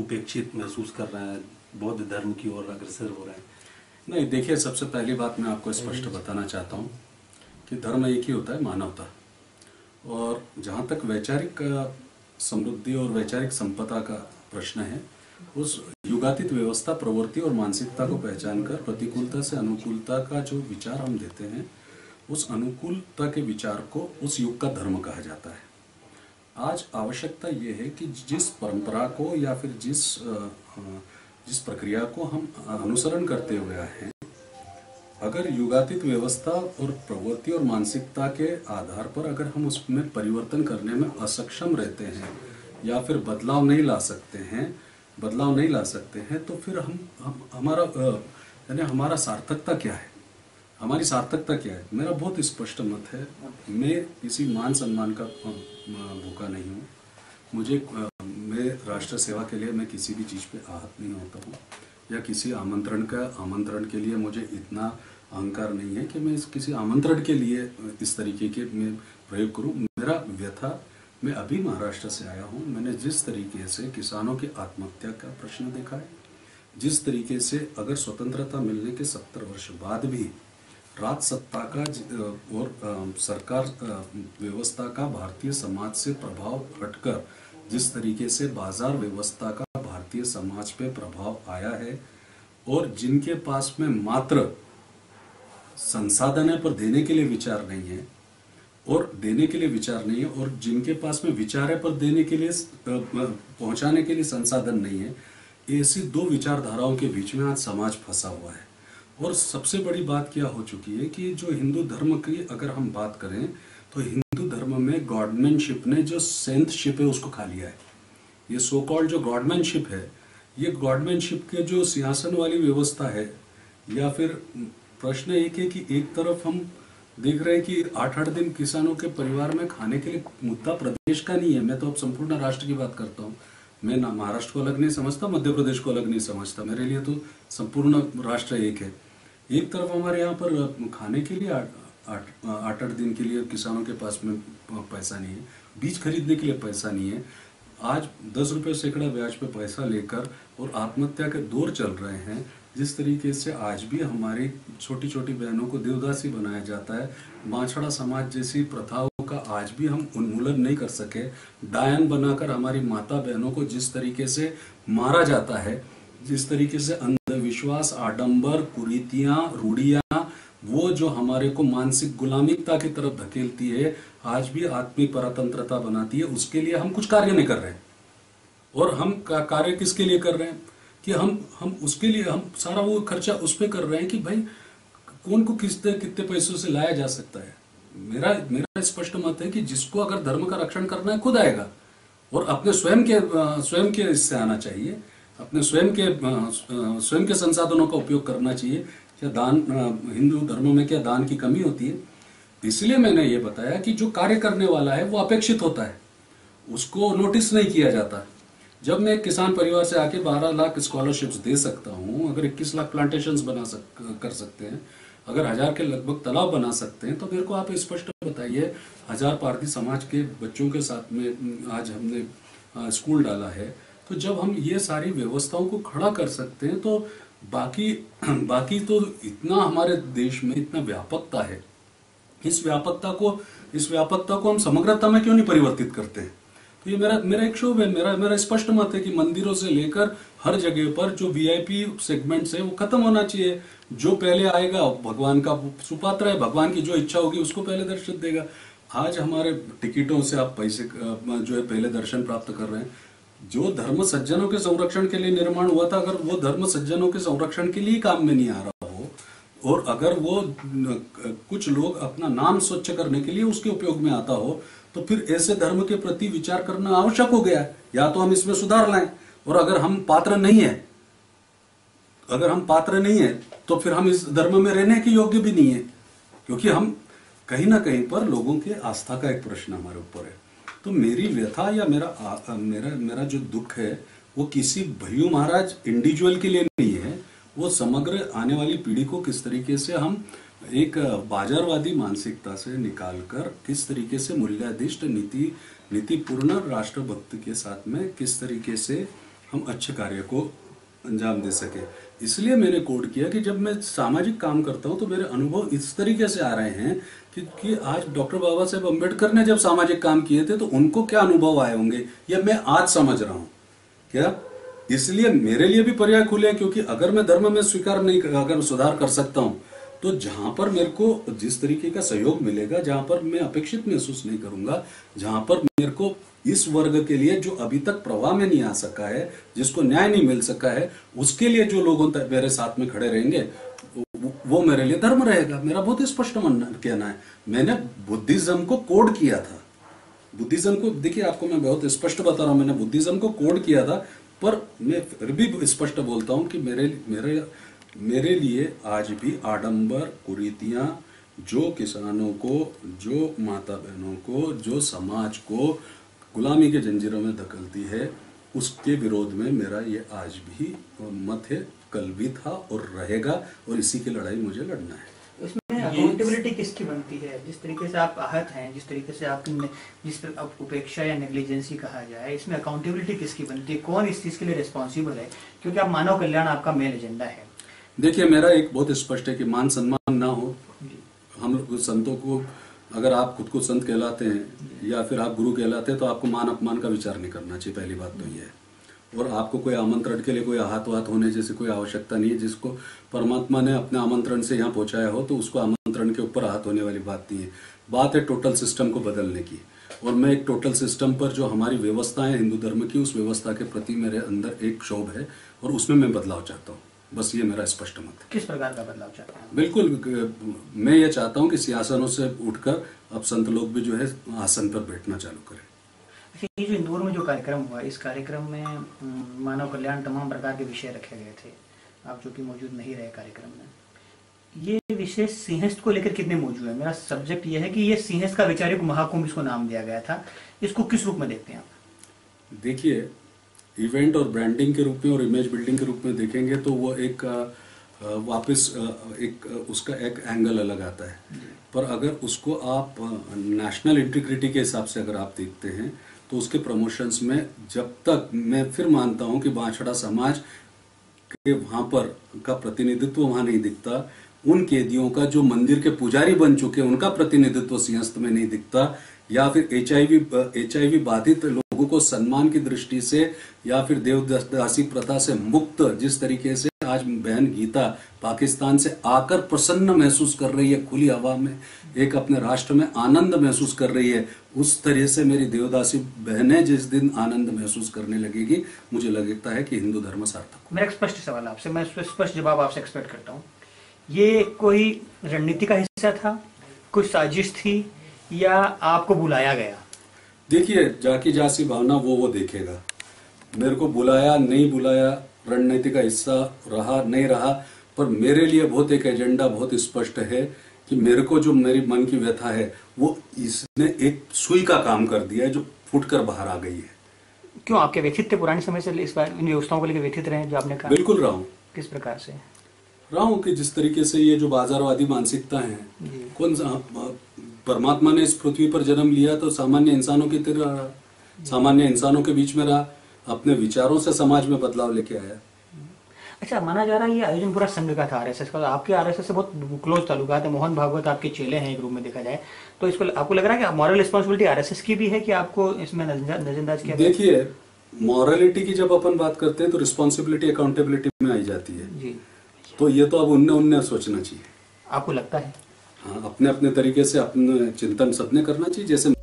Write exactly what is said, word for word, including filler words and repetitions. उपेक्षित महसूस कर रहे हैं, बौद्ध धर्म की ओर अग्रसर हो रहे हैं? नहीं, देखिए, सबसे पहली बात मैं आपको स्पष्ट बताना चाहता हूँ कि धर्म एक ही होता है, मानवता। और जहाँ तक वैचारिक समृद्धि और वैचारिक संपदा का प्रश्न है, उस युगातीत व्यवस्था, प्रवृत्ति और मानसिकता को पहचान कर प्रतिकूलता से अनुकूलता का जो विचार हम देते हैं, उस अनुकूलता के विचार को उस युग का धर्म कहा जाता है। आज आवश्यकता ये है कि जिस परंपरा को या फिर जिस जिस प्रक्रिया को हम अनुसरण करते हुए आए हैं, अगर युगातीत व्यवस्था और प्रवृत्ति और मानसिकता के आधार पर अगर हम उसमें परिवर्तन करने में असक्षम रहते हैं या फिर बदलाव नहीं ला सकते हैं बदलाव नहीं ला सकते हैं तो फिर हम, हम हमारा यानी हमारा सार्थकता क्या है, हमारी सार्थकता क्या है? मेरा बहुत स्पष्ट मत है, मैं किसी मान सम्मान का भूखा नहीं हूँ। मुझे मैं राष्ट्र सेवा के लिए मैं किसी भी चीज़ पर आहत नहीं होता हूँ या किसी आमंत्रण का आमंत्रण के लिए मुझे इतना अहंकार नहीं है कि मैं इस किसी आमंत्रण के लिए इस तरीके के मैं प्रयोग करूं। मेरा व्यथा, मैं अभी महाराष्ट्र से आया हूं, मैंने जिस तरीके से किसानों की आत्महत्या का प्रश्न देखा है, जिस तरीके से अगर स्वतंत्रता मिलने के सत्तर वर्ष बाद भी राज सत्ता का और सरकार व्यवस्था का भारतीय समाज से प्रभाव हटकर जिस तरीके से बाजार व्यवस्था का भारतीय समाज पे प्रभाव आया है, और जिनके पास में मात्र संसाधन पर देने के लिए विचार नहीं है और देने के लिए विचार नहीं है और जिनके पास में विचार है पर देने के लिए पहुंचाने के लिए संसाधन नहीं है, ऐसी दो विचारधाराओं के बीच में आज समाज फंसा हुआ है। और सबसे बड़ी बात क्या हो चुकी है कि जो हिंदू धर्म की अगर हम बात करें तो हिंदू धर्म में गॉडमैनशिप ने जो सेंथशिप है उसको खा लिया है। ये सो कॉल्ड जो गॉडमैनशिप है, ये गॉडमैनशिप के जो सिंहासन वाली व्यवस्था है, या फिर प्रश्न एक है कि एक तरफ हम देख रहे हैं कि आठ आठ दिन किसानों के परिवार में खाने के लिए, मुद्दा प्रदेश का नहीं है, मैं तो अब संपूर्ण राष्ट्र की बात करता हूँ। मैं ना महाराष्ट्र को अलग नहीं समझता, मध्य प्रदेश को अलग नहीं समझता, मेरे लिए तो संपूर्ण राष्ट्र एक है। एक तरफ हमारे यहाँ पर खाने के लिए आठ आठ दिन के लिए किसानों के पास में पैसा नहीं है, बीज खरीदने के लिए पैसा नहीं है, आज दस रुपये सैकड़ा ब्याज पे पैसा लेकर और आत्महत्या के दौर चल रहे हैं। जिस तरीके से आज भी हमारी छोटी छोटी बहनों को देवदासी बनाया जाता है, माछड़ा समाज जैसी प्रथाओं का आज भी हम उन्मूलन नहीं कर सके, डायन बनाकर हमारी माता बहनों को जिस तरीके से मारा जाता है, जिस तरीके से अंधविश्वास, आडंबर, कुरीतियाँ, रूढ़ियाँ, वो जो हमारे को मानसिक गुलामिकता की तरफ धकेलती है, आज भी आत्मिक परतंत्रता बनाती है, उसके लिए हम कुछ कार्य नहीं कर रहे हैं। और हम कार्य किसके लिए कर रहे हैं कि हम हम उसके लिए हम सारा वो खर्चा उसमें कर रहे हैं कि भाई कौन को किसते कितने पैसों से लाया जा सकता है। मेरा मेरा स्पष्ट मत है कि जिसको अगर धर्म का रक्षण करना है खुद आएगा और अपने स्वयं के स्वयं के इससे आना चाहिए, अपने स्वयं के स्वयं के संसाधनों का उपयोग करना चाहिए। क्या दान, हिंदू धर्म में क्या दान की कमी होती है? इसलिए मैंने ये बताया कि जो कार्य करने वाला है वो अपेक्षित होता है, उसको नोटिस नहीं किया जाता। जब मैं एक किसान परिवार से आके बारह लाख स्कॉलरशिप्स दे सकता हूँ, अगर इक्कीस लाख प्लांटेशंस बना सक कर सकते हैं, अगर हजार के लगभग तालाब बना सकते हैं, तो मेरे को आप स्पष्ट बताइए, हजार पारधी समाज के बच्चों के साथ में आज हमने स्कूल डाला है, तो जब हम ये सारी व्यवस्थाओं को खड़ा कर सकते हैं तो बाकी बाकी तो इतना हमारे देश में इतना व्यापकता है, इस व्यापकता को इस व्यापकता को हम समग्रता में क्यों नहीं परिवर्तित करते हैं? तो ये मेरा मेरा एक शोभ है, मेरा मेरा स्पष्ट मत है कि मंदिरों से लेकर हर जगह पर जो वीआईपी सेगमेंट्स है वो खत्म होना चाहिए। जो पहले आएगा भगवान का सुपात्र है, भगवान की जो इच्छा होगी उसको पहले दर्शन देगा। आज हमारे टिकटों से आप पैसे जो है पहले दर्शन प्राप्त कर रहे हैं। जो धर्म सज्जनों के संरक्षण के लिए निर्माण हुआ था, अगर वो धर्म सज्जनों के संरक्षण के लिए काम में नहीं आ रहा हो और अगर वो कुछ लोग अपना नाम स्वच्छ करने के लिए उसके उपयोग में आता हो, तो फिर ऐसे धर्म के प्रति विचार करना आवश्यक हो गया। या तो हम इसमें सुधार लाएं, और अगर हम पात्र नहीं है अगर हम पात्र नहीं है तो फिर हम इस धर्म में रहने के योग्य भी नहीं है, क्योंकि हम कहीं ना कहीं पर लोगों के आस्था का एक प्रश्न हमारे ऊपर है। तो मेरी व्यथा या मेरा आ, मेरा मेरा जो दुख है वो किसी भय्यू महाराज इंडिविजुअल के लिए नहीं है, वो समग्र आने वाली पीढ़ी को किस तरीके से हम एक बाजारवादी मानसिकता से निकालकर किस तरीके से मूल्याधिष्ठ नीति नीतिपूर्ण राष्ट्रभक्ति के साथ में किस तरीके से हम अच्छे कार्य को अंजाम दे सके। इसलिए मैंने कोड किया कि जब मैं सामाजिक काम करता हूँ तो मेरे अनुभव इस तरीके से आ रहे हैं कि, कि आज डॉक्टर बाबा साहेब अम्बेडकर ने जब सामाजिक काम किए थे तो उनको क्या अनुभव आए होंगे या मैं आज समझ रहा हूँ क्या। इसलिए मेरे लिए भी पर्याय खुले, क्योंकि अगर मैं धर्म में स्वीकार नहीं अगर सुधार कर सकता हूँ तो जहाँ पर मेरे को जिस तरीके का सहयोग मिलेगा, जहाँ पर मैं अपेक्षित महसूस नहीं करूँगा, जहाँ पर मेरे को इस वर्ग के लिए जो अभी तक प्रवाह में नहीं आ सका है, जिसको न्याय नहीं मिल सका है, उसके लिए जो लोगों तक मेरे साथ में खड़े रहेंगे वो मेरे लिए धर्म रहेगा। मेरा बहुत स्पष्ट मानना कहना है। मैंने बुद्धिज्म को कोड किया था, बुद्धिज्म को देखिए आपको मैं बहुत स्पष्ट बता रहा हूँ, मैंने बुद्धिज्म को कोड किया था, पर मैं फिर भी स्पष्ट बोलता हूँ कि मेरे मेरे मेरे लिए आज भी आडंबर कुरीतियाँ जो किसानों को, जो माता बहनों को, जो समाज को गुलामी के जंजीरों में धकेलती है, उसके विरोध में मेरा ये आज भी मत है, कल भी था और रहेगा, और इसी की लड़ाई मुझे लड़ना है। उसमें अकाउंटेबिलिटी किसकी बनती है? जिस तरीके से आप आहत हैं, जिस तरीके से आप जिस पर आप उपेक्षा या नेग्लिजेंसी कहा जाए, इसमें अकाउंटेबिलिटी किसकी बनती है? कौन इस चीज़ के लिए रिस्पॉन्सिबल है? क्योंकि आप मानव कल्याण आपका मेन एजेंडा है। देखिए मेरा एक बहुत स्पष्ट है कि मान सम्मान ना हो। हम संतों को, अगर आप खुद को संत कहलाते हैं या फिर आप गुरु कहलाते हैं तो आपको मान अपमान का विचार नहीं करना चाहिए, पहली बात तो ये है। और आपको कोई आमंत्रण के लिए कोई आहत वात होने जैसी कोई आवश्यकता नहीं है। जिसको परमात्मा ने अपने आमंत्रण से यहाँ पहुँचाया हो तो उसको आमंत्रण के ऊपर आहत होने वाली बात नहीं है। बात है टोटल सिस्टम को बदलने की, और मैं एक टोटल सिस्टम पर जो हमारी व्यवस्था है हिंदू धर्म की, उस व्यवस्था के प्रति मेरे अंदर एक क्षोभ है और उसमें मैं बदलाव चाहता हूँ। बस ये मेरा स्पष्ट मत है। किस प्रकार का बदलाव चाहते हैं? बिल्कुल मैं ये चाहता हूँ कि सियासनों से उठकर अब संत लोग भी जो है आसन पर बैठना चालू करें। ये जो इंदौर में जो कार्यक्रम हुआ, इस कार्यक्रम में मानव कल्याण तमाम प्रकार के विषय रखे गए थे, आप जो कि मौजूद नहीं रहे कार्यक्रम में। ये विषय सिंहस्थ को लेकर कितने मौजूद है? मेरा सब्जेक्ट ये है कि ये सिंहस्थ का वैचारिक महाकुंभ इसको नाम दिया गया था, इसको किस रूप में देखते हैं आप? देखिए इवेंट और ब्रांडिंग के रूप में और इमेज बिल्डिंग के रूप में देखेंगे तो वो एक वापस एक उसका एक एंगल अलग आता है, पर अगर उसको आप नेशनल इंटीग्रिटी के हिसाब से अगर आप देखते हैं तो उसके प्रमोशंस में जब तक मैं फिर मानता हूँ कि बांछड़ा समाज के वहाँ पर का प्रतिनिधित्व वहाँ नहीं दिखता, उन कैदियों का जो मंदिर के पुजारी बन चुके उनका प्रतिनिधित्व सिंहस्थ में नहीं दिखता, या फिर H I V H I V बाधित लोगों को सम्मान की दृष्टि से या फिर देवदासी प्रथा से मुक्त जिस तरीके से आज बहन गीता पाकिस्तान से आकर प्रसन्न महसूस कर रही है, खुली हवा में एक अपने राष्ट्र में आनंद महसूस कर रही है, उस तरह से मेरी देवदासी बहनें जिस दिन आनंद महसूस करने लगेगी, मुझे लगता है कि हिंदू धर्म सार्थक। मेरा स्पष्ट सवाल आपसे, मैं स्पष्ट जवाब आपसे एक्सपेक्ट करता हूँ। ये कोई रणनीति का हिस्सा था, कोई साजिश थी, या आपको बुलाया गया? देखिए जाकी जासी भावना वो वो देखेगा। मेरे को बुलाया नहीं बुलाया, रणनीति का हिस्सा रहा नहीं रहा, पर मेरे लिए बहुत एक एजेंडा बहुत स्पष्ट है कि मेरे को जो मेरी मन की व्यथा है वो इसने एक सुई का काम कर दिया है जो फूटकर बाहर आ गई है। क्यों आपके व्यथित थे पुराने समय से इस बार इन व्यवस्थाओं को लेकर व्यथित रहे जो आपने कहा? बिल्कुल रहा हूँ। किस प्रकार से रहा हूँ? कि जिस तरीके से ये जो बाजारवादी मानसिकता है, कौन सा परमात्मा ने इस पृथ्वी पर जन्म लिया तो सामान्य इंसानों की तरह रहा, सामान्य इंसानों के बीच में रहा, अपने विचारों से समाज में बदलाव लेके आया। अच्छा, माना जा रहा है ये आयोजन पूरा संघ का था, आरएसएस का। आपके आरएसएस से बहुत क्लोज ताल्लुकात है, मोहन भागवत आपके चेले हैं एक रूप में देखा जाए तो। इसको आपको लग रहा है कि मॉरल रिस्पॉन्सिबिलिटी आरएसएस की भी है कि आपको इसमें नजरअंदाज किया? देखिए मॉरलिटी की जब अपन बात करते हैं तो रिस्पॉन्सिबिलिटी अकाउंटेबिलिटी में आई जाती है, तो ये तो अब उनने उनने सोचना चाहिए। आपको लगता है? अपने अपने तरीके से अपने चिंतन सबने करना चाहिए। जैसे